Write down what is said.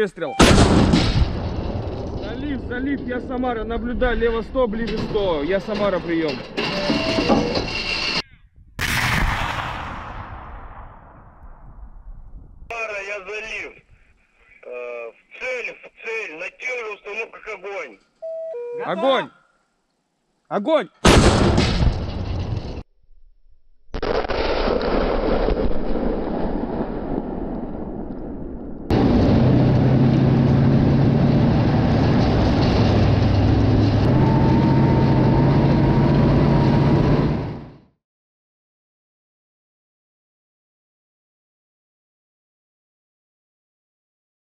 Выстрел. Залив, я Самара, наблюдаю, лево 100, ближе 100, я Самара, прием. Самара, я залив, в цель, натяжился, ну как огонь. Огонь! Огонь!